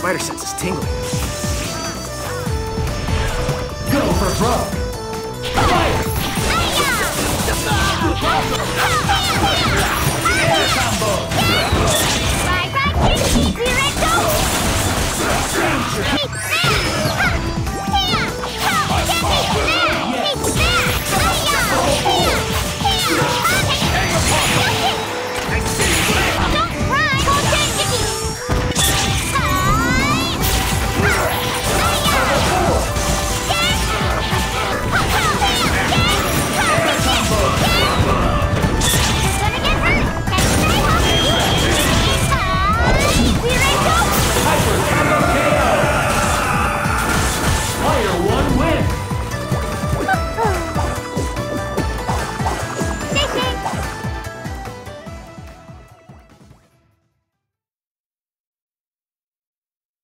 spider sense is tingling. Go for broke! Fire! Fire! Fire! Fire! Fire! Fire! Fire!